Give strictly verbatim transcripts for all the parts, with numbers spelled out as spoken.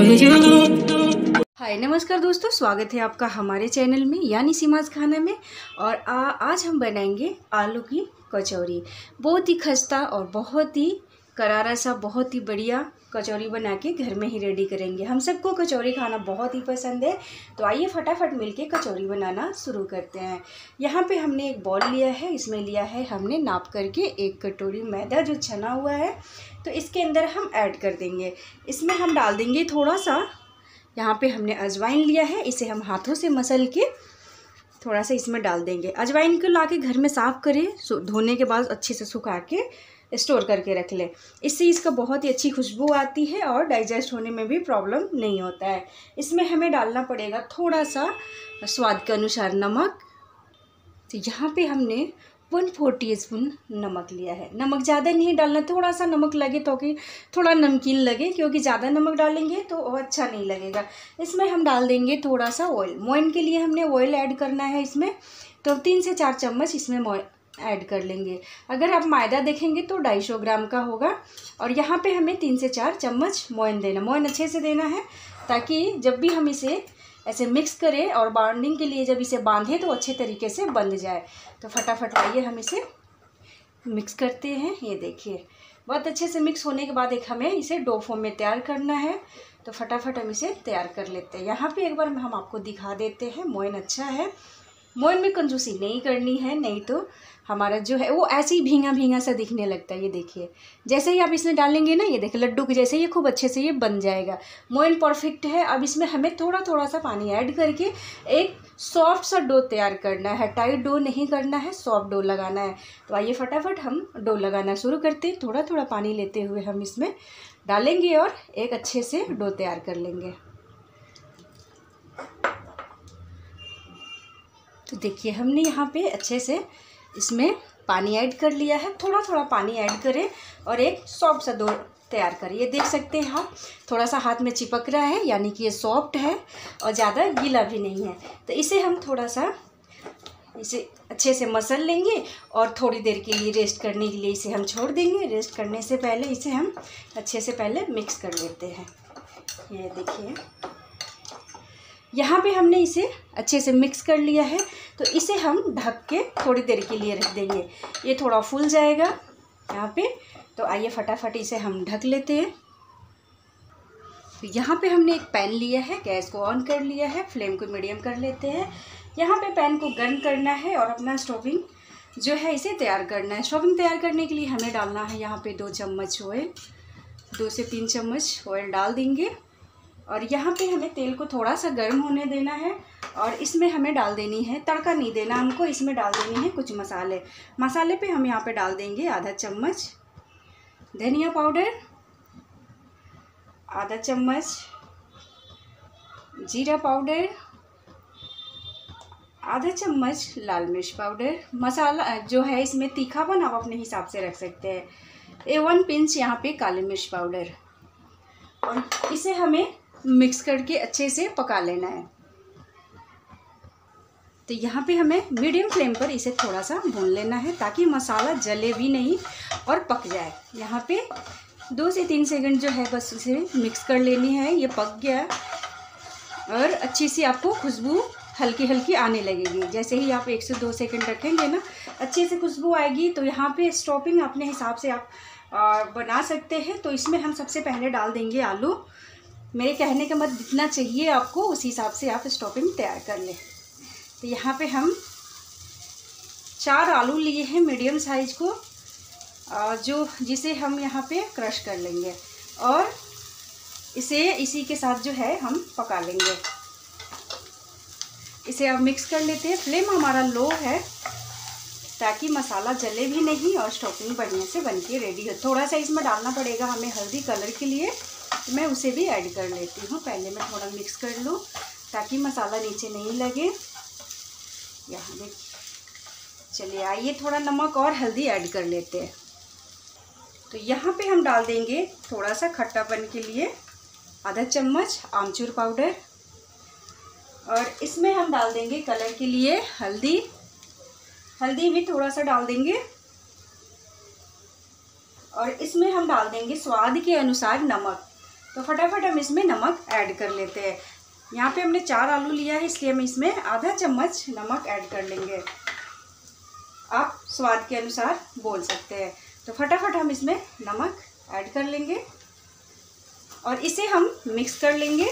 हाय नमस्कार दोस्तों, स्वागत है आपका हमारे चैनल में यानी सीमाज खाना में। और आ, आज हम बनाएंगे आलू की कचौरी। बहुत ही खस्ता और बहुत ही करारा सा, बहुत ही बढ़िया कचौरी बना के घर में ही रेडी करेंगे। हम सबको कचौरी खाना बहुत ही पसंद है, तो आइए फटाफट मिलके कचौरी बनाना शुरू करते हैं। यहाँ पे हमने एक बॉल लिया है, इसमें लिया है हमने नाप करके एक कटोरी मैदा जो छना हुआ है, तो इसके अंदर हम ऐड कर देंगे। इसमें हम डाल देंगे थोड़ा सा, यहाँ पे हमने अजवाइन लिया है, इसे हम हाथों से मसल के थोड़ा सा इसमें डाल देंगे। अजवाइन को ला के घर में साफ़ करें, धोने के बाद अच्छे से सुखा के स्टोर करके रख लें। इससे इसका बहुत ही अच्छी खुशबू आती है और डाइजेस्ट होने में भी प्रॉब्लम नहीं होता है। इसमें हमें डालना पड़ेगा थोड़ा सा स्वाद के अनुसार नमक। तो यहाँ पे हमने वन फोर टी स्पून नमक लिया है। नमक ज़्यादा नहीं डालना, थोड़ा सा नमक लगे तो कि थोड़ा नमकीन लगे, क्योंकि ज़्यादा नमक डालेंगे तो वो अच्छा नहीं लगेगा। इसमें हम डाल देंगे थोड़ा सा ऑयल। मोइन के लिए हमने ऑयल ऐड करना है इसमें, तो तीन से चार चम्मच इसमें मोइन ऐड कर लेंगे। अगर आप मैदा देखेंगे तो ढाई सौ ग्राम का होगा, और यहाँ पे हमें तीन से चार चम्मच मोइन देना। मोइन अच्छे से देना है, ताकि जब भी हम इसे ऐसे मिक्स करें और बाउंडिंग के लिए जब इसे बांधें तो अच्छे तरीके से बंध जाए। तो फटाफट आइए हम इसे मिक्स करते हैं। ये देखिए, बहुत अच्छे से मिक्स होने के बाद एक हमें इसे डो फॉर्म में तैयार करना है, तो फटाफट हम इसे तैयार कर लेते हैं। यहाँ पर एक बार हम आपको दिखा देते हैं। मोइन अच्छा है, मोइन में कंजूसी नहीं करनी है, नहीं तो हमारा जो है वो ऐसे ही भींगा भींगा सा दिखने लगता है। ये देखिए, जैसे ही आप इसमें डालेंगे ना, ये देखिए लड्डू के जैसे ये खूब अच्छे से ये बन जाएगा। मोइन परफेक्ट है। अब इसमें हमें थोड़ा थोड़ा सा पानी ऐड करके एक सॉफ्ट सा डो तैयार करना है। टाइट डो नहीं करना है, सॉफ्ट डो लगाना है। तो आइए फटाफट हम डो लगाना शुरू करते हैं। थोड़ा थोड़ा पानी लेते हुए हम इसमें डालेंगे और एक अच्छे से डो तैयार कर लेंगे। तो देखिए, हमने यहाँ पे अच्छे से इसमें पानी ऐड कर लिया है। थोड़ा थोड़ा पानी ऐड करें और एक सॉफ्ट सा डो तैयार करें। ये देख सकते हैं आप, थोड़ा सा हाथ में चिपक रहा है, यानी कि ये सॉफ्ट है और ज़्यादा गीला भी नहीं है। तो इसे हम थोड़ा सा इसे अच्छे से मसल लेंगे और थोड़ी देर के लिए रेस्ट करने के लिए इसे हम छोड़ देंगे। रेस्ट करने से पहले इसे हम अच्छे से पहले मिक्स कर लेते हैं। ये देखिए, यहाँ पे हमने इसे अच्छे से मिक्स कर लिया है, तो इसे हम ढक के थोड़ी देर के लिए रख देंगे। ये थोड़ा फूल जाएगा यहाँ पे, तो आइए फटाफट इसे हम ढक लेते हैं। तो यहाँ पे हमने एक पैन लिया है, गैस को ऑन कर लिया है, फ्लेम को मीडियम कर लेते हैं। यहाँ पे पैन को गर्म करना है और अपना स्टफिंग जो है इसे तैयार करना है। स्टफिंग तैयार करने के लिए हमें डालना है यहाँ पर दो चम्मच ऑयल, दो से तीन चम्मच ऑयल डाल देंगे। और यहाँ पे हमें तेल को थोड़ा सा गर्म होने देना है, और इसमें हमें डाल देनी है, तड़का नहीं देना हमको, इसमें डाल देनी है कुछ मसाले। मसाले पे हम यहाँ पे डाल देंगे आधा चम्मच धनिया पाउडर, आधा चम्मच जीरा पाउडर, आधा चम्मच लाल मिर्च पाउडर। मसाला जो है इसमें तीखापन आप अपने हिसाब से रख सकते हैं। ए वन पिंच यहाँ पे काली मिर्च पाउडर, और इसे हमें मिक्स करके अच्छे से पका लेना है। तो यहाँ पे हमें मीडियम फ्लेम पर इसे थोड़ा सा भून लेना है, ताकि मसाला जले भी नहीं और पक जाए। यहाँ पे दो से तीन सेकंड जो है बस इसे मिक्स कर लेनी है। ये पक गया, और अच्छी सी आपको खुशबू हल्की हल्की आने लगेगी। जैसे ही आप एक से दो सेकंड रखेंगे ना, अच्छे से खुशबू आएगी। तो यहाँ पे स्टॉपिंग अपने हिसाब से आप और बना सकते हैं। तो इसमें हम सबसे पहले डाल देंगे आलू। मेरे कहने का मतलब जितना चाहिए आपको, उस हिसाब से आप स्टफिंग तैयार कर लें। तो यहाँ पे हम चार आलू लिए हैं मीडियम साइज़ को, जो जिसे हम यहाँ पे क्रश कर लेंगे, और इसे इसी के साथ जो है हम पका लेंगे। इसे अब मिक्स कर लेते हैं। फ्लेम हमारा लो है, ताकि मसाला जले भी नहीं और स्टफिंग बढ़िया से बनके रेडी हो। थोड़ा सा इसमें डालना पड़ेगा हमें हल्दी कलर के लिए, तो मैं उसे भी ऐड कर लेती हूँ। पहले मैं थोड़ा मिक्स कर लूँ, ताकि मसाला नीचे नहीं लगे। यहाँ देखिए, चलिए आइए थोड़ा नमक और हल्दी ऐड कर लेते हैं। तो यहाँ पे हम डाल देंगे थोड़ा सा खट्टापन के लिए आधा चम्मच आमचूर पाउडर, और इसमें हम डाल देंगे कलर के लिए हल्दी। हल्दी भी थोड़ा सा डाल देंगे, और इसमें हम डाल देंगे स्वाद के अनुसार नमक। तो फटाफट हम इसमें नमक ऐड कर लेते हैं। यहाँ पे हमने चार आलू लिया है इसलिए हम इसमें आधा चम्मच नमक ऐड कर लेंगे। आप स्वाद के अनुसार बोल सकते हैं। तो फटाफट हम इसमें नमक ऐड कर लेंगे और इसे हम मिक्स कर लेंगे।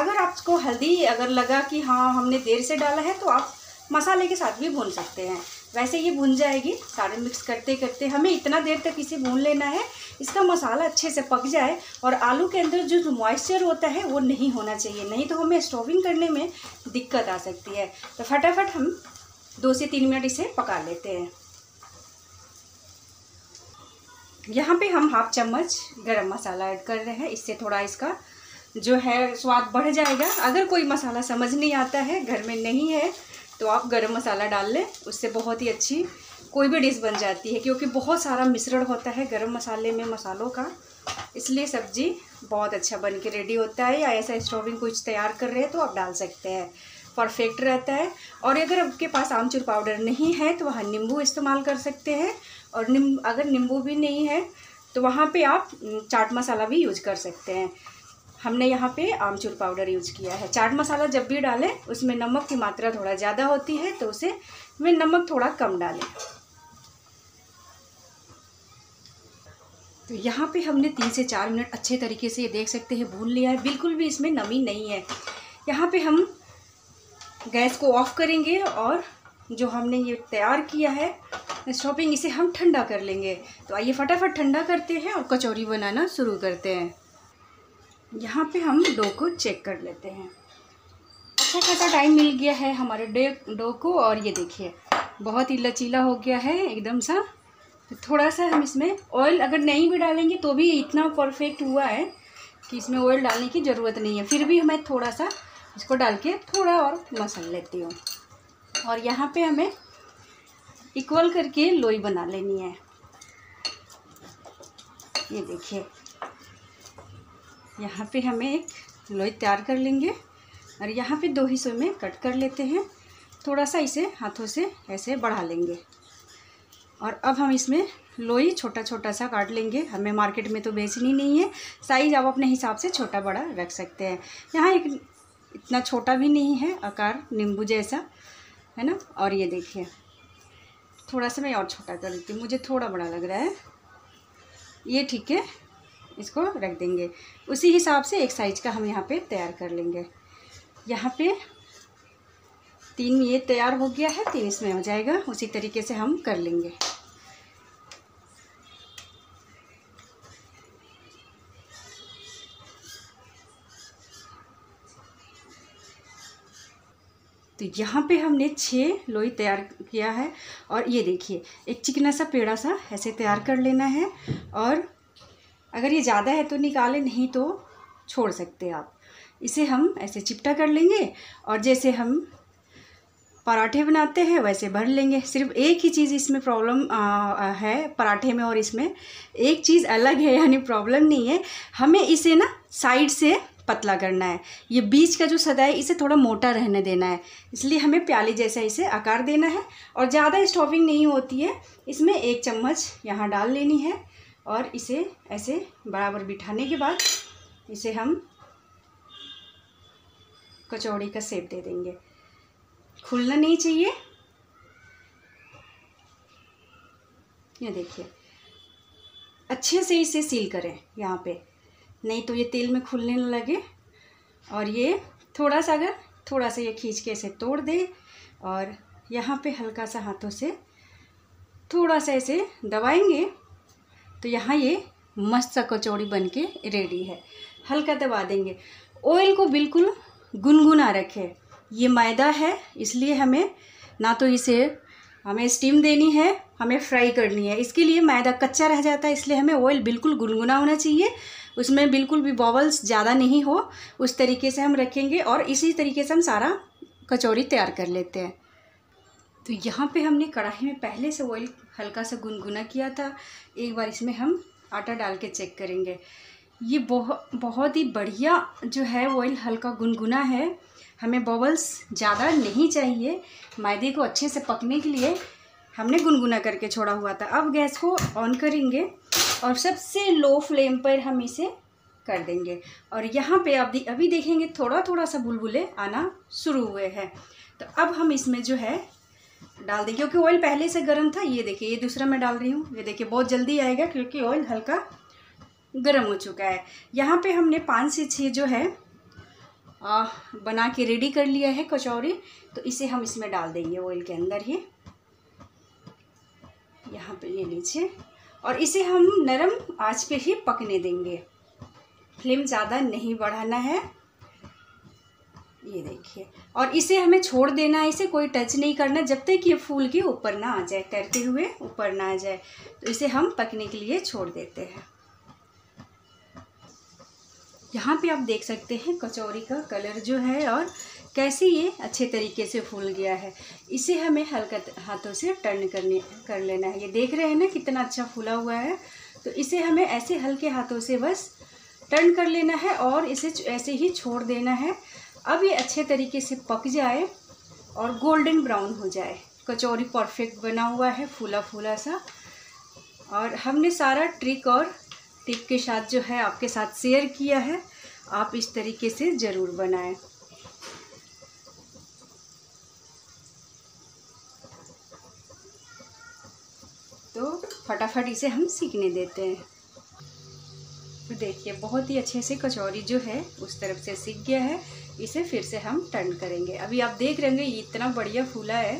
अगर आपको हल्दी अगर लगा कि हाँ हमने देर से डाला है तो आप मसाले के साथ भी भून सकते हैं। वैसे ये भुन जाएगी। सारे मिक्स करते करते हमें इतना देर तक इसे भून लेना है, इसका मसाला अच्छे से पक जाए और आलू के अंदर जो मॉइस्चर होता है वो नहीं होना चाहिए, नहीं तो हमें स्टोविंग करने में दिक्कत आ सकती है। तो फटाफट हम दो से तीन मिनट इसे पका लेते हैं। यहाँ पे हम हाफ चम्मच गरम मसाला ऐड कर रहे हैं, इससे थोड़ा इसका जो है स्वाद बढ़ जाएगा। अगर कोई मसाला समझ नहीं आता है, घर में नहीं है, तो आप गरम मसाला डाल लें, उससे बहुत ही अच्छी कोई भी डिश बन जाती है, क्योंकि बहुत सारा मिश्रण होता है गरम मसाले में मसालों का, इसलिए सब्जी बहुत अच्छा बन के रेडी होता है। या ऐसा स्टोविंग कुछ तैयार कर रहे हैं तो आप डाल सकते हैं, परफेक्ट रहता है। और अगर आपके पास आमचूर पाउडर नहीं है तो वहाँ नींबू इस्तेमाल कर सकते हैं, और निम अगर नींबू भी नहीं है तो वहाँ पर आप चाट मसाला भी यूज कर सकते हैं। हमने यहाँ पे आमचूर पाउडर यूज किया है। चाट मसाला जब भी डालें उसमें नमक की मात्रा थोड़ा ज़्यादा होती है, तो उसे में नमक थोड़ा कम डालें। तो यहाँ पे हमने तीन से चार मिनट अच्छे तरीके से ये देख सकते हैं भून लिया है, बिल्कुल भी इसमें नमी नहीं है। यहाँ पे हम गैस को ऑफ करेंगे और जो हमने ये तैयार किया है स्टॉपिंग, इसे हम ठंडा कर लेंगे। तो आइए फटाफट ठंडा करते हैं और कचौरी बनाना शुरू करते हैं। यहाँ पे हम डो को चेक कर लेते हैं। अच्छा खासा टाइम मिल गया है हमारे डो डो को, और ये देखिए बहुत ही लचीला हो गया है एकदम सा। तो थोड़ा सा हम इसमें ऑयल अगर नहीं भी डालेंगे तो भी इतना परफेक्ट हुआ है कि इसमें ऑयल डालने की ज़रूरत नहीं है। फिर भी मैं थोड़ा सा इसको डाल के थोड़ा और मसल लेती हूँ, और यहाँ पे हमें इक्वल करके लोई बना लेनी है। ये देखिए यहाँ पे हमें एक लोई तैयार कर लेंगे और यहाँ पे दो हिस्सों में कट कर लेते हैं। थोड़ा सा इसे हाथों से ऐसे बढ़ा लेंगे और अब हम इसमें लोई छोटा छोटा सा काट लेंगे। हमें मार्केट में तो बेचनी नहीं है, साइज़ आप अपने हिसाब से छोटा बड़ा रख सकते हैं। यहाँ एक इतना छोटा भी नहीं है, आकार नींबू जैसा है ना। और ये देखिए थोड़ा सा मैं और छोटा कर देती हूँ, मुझे थोड़ा बड़ा लग रहा है। ये ठीक है, इसको रख देंगे। उसी हिसाब से एक साइज का हम यहाँ पे तैयार कर लेंगे। यहाँ पे तीन ये तैयार हो गया है, तीन इसमें हो जाएगा। उसी तरीके से हम कर लेंगे। तो यहाँ पे हमने छः लोई तैयार किया है, और ये देखिए एक चिकना सा पेड़ा सा ऐसे तैयार कर लेना है। और अगर ये ज़्यादा है तो निकालें, नहीं तो छोड़ सकते आप। इसे हम ऐसे चिपटा कर लेंगे और जैसे हम पराठे बनाते हैं वैसे भर लेंगे। सिर्फ एक ही चीज़ इसमें प्रॉब्लम है पराठे में, और इसमें एक चीज़ अलग है, यानी प्रॉब्लम नहीं है। हमें इसे ना साइड से पतला करना है, ये बीच का जो सदा है इसे थोड़ा मोटा रहने देना है। इसलिए हमें प्याली जैसा इसे आकार देना है, और ज़्यादा स्टफिंग नहीं होती है। इसमें एक चम्मच यहाँ डाल लेनी है और इसे ऐसे बराबर बिठाने के बाद इसे हम कचौड़ी का शेप दे देंगे। खुलना नहीं चाहिए। ये देखिए अच्छे से इसे सील करें यहाँ पे, नहीं तो ये तेल में खुलने लगे। और ये थोड़ा सा अगर थोड़ा सा ये खींच के इसे तोड़ दें, और यहाँ पे हल्का सा हाथों से थोड़ा सा ऐसे दबाएंगे तो यहाँ ये मस्त सा कचौड़ी बनके रेडी है। हल्का दबा देंगे। ऑयल को बिल्कुल गुनगुना रखें। ये मैदा है इसलिए हमें ना तो इसे हमें स्टीम देनी है, हमें फ्राई करनी है। इसके लिए मैदा कच्चा रह जाता है, इसलिए हमें ऑयल बिल्कुल गुनगुना होना चाहिए, उसमें बिल्कुल भी बबल्स ज़्यादा नहीं हो। उस तरीके से हम रखेंगे और इसी तरीके से हम सारा कचौड़ी तैयार कर लेते हैं। तो यहाँ पे हमने कढ़ाई में पहले से ऑयल हल्का सा गुनगुना किया था। एक बार इसमें हम आटा डाल के चेक करेंगे। ये बहुत बहुत ही बढ़िया जो है ऑयल हल्का गुनगुना है। हमें बबल्स ज़्यादा नहीं चाहिए। मैदे को अच्छे से पकने के लिए हमने गुनगुना करके छोड़ा हुआ था। अब गैस को ऑन करेंगे और सबसे लो फ्लेम पर हम इसे कर देंगे। और यहाँ पे आप अभी देखेंगे थोड़ा थोड़ा सा बुलबुले आना शुरू हुए हैं। तो अब हम इसमें जो है डाल देंगे, क्योंकि ऑयल पहले से गर्म था। ये देखिए, ये दूसरा मैं डाल रही हूँ। ये देखिए बहुत जल्दी आएगा क्योंकि ऑयल हल्का गर्म हो चुका है। यहाँ पे हमने पाँच से छः जो है आ, बना के रेडी कर लिया है कचौरी। तो इसे हम इसमें डाल देंगे ऑयल के अंदर ही। यहाँ पे ले लीजिए और इसे हम नरम आंच पे ही पकने देंगे। फ्लेम ज़्यादा नहीं बढ़ाना है। ये देखिए, और इसे हमें छोड़ देना है, इसे कोई टच नहीं करना जब तक ये फूल के ऊपर ना आ जाए, तैरते हुए ऊपर ना आ जाए। तो इसे हम पकने के लिए छोड़ देते हैं। यहाँ पे आप देख सकते हैं कचौरी का कलर जो है और कैसे ये अच्छे तरीके से फूल गया है। इसे हमें हल्का हाथों से टर्न करने कर लेना है। ये देख रहे हैं ना कितना अच्छा फूला हुआ है। तो इसे हमें ऐसे हल्के हाथों से बस टर्न कर लेना है और इसे ऐसे ही छोड़ देना है। अब ये अच्छे तरीके से पक जाए और गोल्डन ब्राउन हो जाए। कचौरी परफेक्ट बना हुआ है, फूला फूला सा। और हमने सारा ट्रिक और टिप के साथ जो है आपके साथ शेयर किया है। आप इस तरीके से ज़रूर बनाएं। तो फटाफट इसे हम सीखने देते हैं। तो देखिए बहुत ही अच्छे से कचौरी जो है उस तरफ से सीख गया है। इसे फिर से हम टर्न करेंगे। अभी आप देख रहे होंगे ये इतना बढ़िया फूला है।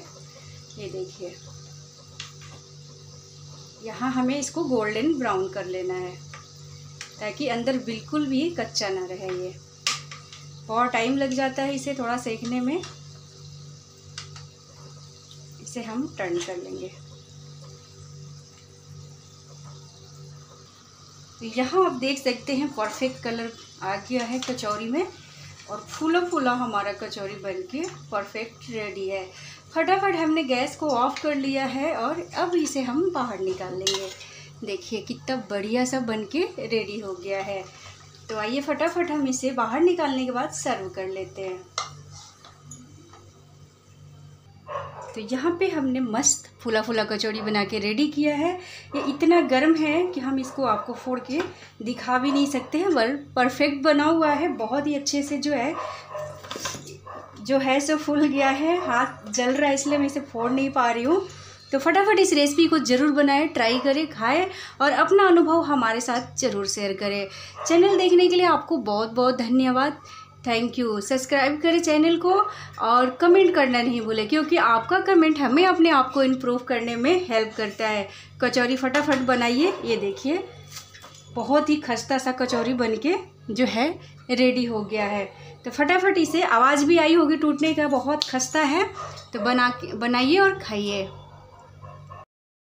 ये देखिए, यहाँ हमें इसको गोल्डन ब्राउन कर लेना है ताकि अंदर बिल्कुल भी कच्चा ना रहे। ये बहुत टाइम लग जाता है इसे थोड़ा सेकने में। इसे हम टर्न कर लेंगे। तो यहाँ आप देख सकते हैं परफेक्ट कलर आ गया है कचौरी में और फूला फूला हमारा कचौरी बनके परफेक्ट रेडी है। फटाफट हमने गैस को ऑफ कर लिया है और अब इसे हम बाहर निकाल लेंगे। देखिए कितना बढ़िया सा बनके रेडी हो गया है। तो आइए फटाफट हम इसे बाहर निकालने के बाद सर्व कर लेते हैं। तो यहाँ पे हमने मस्त फूला फूला कचौड़ी बना के रेडी किया है। ये इतना गर्म है कि हम इसको आपको फोड़ के दिखा भी नहीं सकते हैं, बल्कि परफेक्ट बना हुआ है। बहुत ही अच्छे से जो है जो है सो फूल गया है। हाथ जल रहा है इसलिए मैं इसे फोड़ नहीं पा रही हूँ। तो फटाफट इस रेसिपी को ज़रूर बनाएं, ट्राई करें, खाएं और अपना अनुभव हमारे साथ ज़रूर शेयर करें। चैनल देखने के लिए आपको बहुत बहुत धन्यवाद, थैंक यू। सब्सक्राइब करें चैनल को और कमेंट करना नहीं भूलें, क्योंकि आपका कमेंट हमें अपने आप को इम्प्रूव करने में हेल्प करता है। कचौरी फटाफट बनाइए। ये देखिए बहुत ही खस्ता सा कचौरी बनके जो है रेडी हो गया है। तो फटाफट इसे आवाज़ भी आई होगी टूटने का, बहुत खस्ता है। तो बना बनाइए और खाइए।